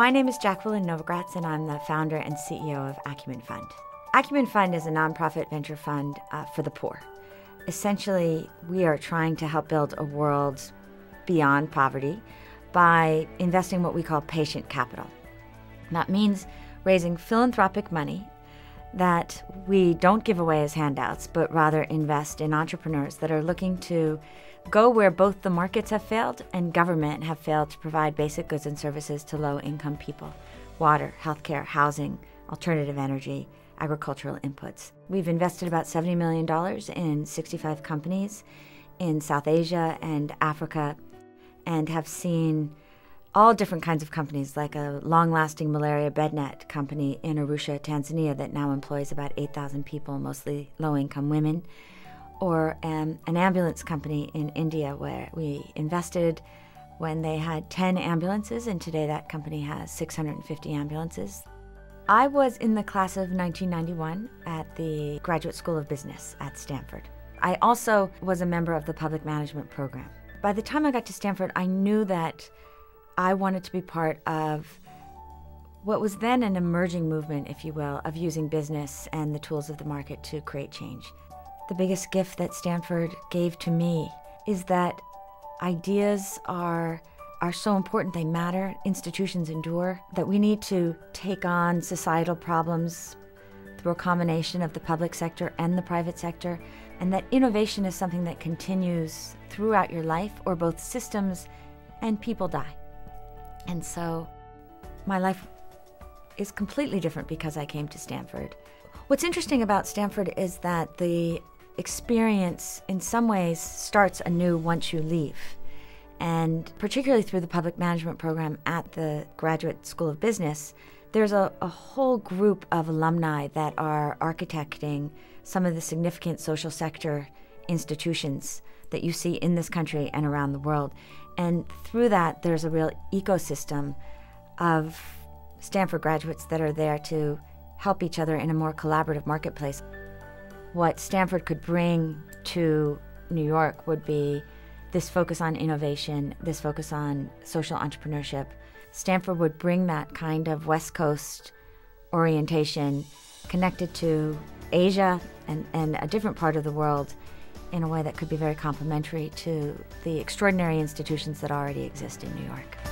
My name is Jacqueline Novogratz, and I'm the founder and CEO of Acumen Fund. Acumen Fund is a nonprofit venture fund for the poor. Essentially, we are trying to help build a world beyond poverty by investing what we call patient capital. That means raising philanthropic money that we don't give away as handouts, but rather invest in entrepreneurs that are looking to go where both the markets have failed and government have failed to provide basic goods and services to low-income people: water, healthcare, housing, alternative energy, agricultural inputs. We've invested about $70 million in 65 companies in South Asia and Africa, and have seen all different kinds of companies, like a long-lasting malaria bed net company in Arusha, Tanzania, that now employs about 8,000 people, mostly low-income women, or an ambulance company in India where we invested when they had 10 ambulances, and today that company has 650 ambulances. I was in the class of 1991 at the Graduate School of Business at Stanford. I also was a member of the public management program. By the time I got to Stanford, I knew that I wanted to be part of what was then an emerging movement, if you will, of using business and the tools of the market to create change. The biggest gift that Stanford gave to me is that ideas are so important, they matter, institutions endure, that we need to take on societal problems through a combination of the public sector and the private sector, and that innovation is something that continues throughout your life, or both systems and people die. And so my life is completely different because I came to Stanford. What's interesting about Stanford is that the experience in some ways starts anew once you leave. And particularly through the public management program at the Graduate School of Business, there's a whole group of alumni that are architecting some of the significant social sector institutions that you see in this country and around the world. And through that, there's a real ecosystem of Stanford graduates that are there to help each other in a more collaborative marketplace. What Stanford could bring to New York would be this focus on innovation, this focus on social entrepreneurship. Stanford would bring that kind of West Coast orientation connected to Asia and a different part of the world in a way that could be very complementary to the extraordinary institutions that already exist in New York.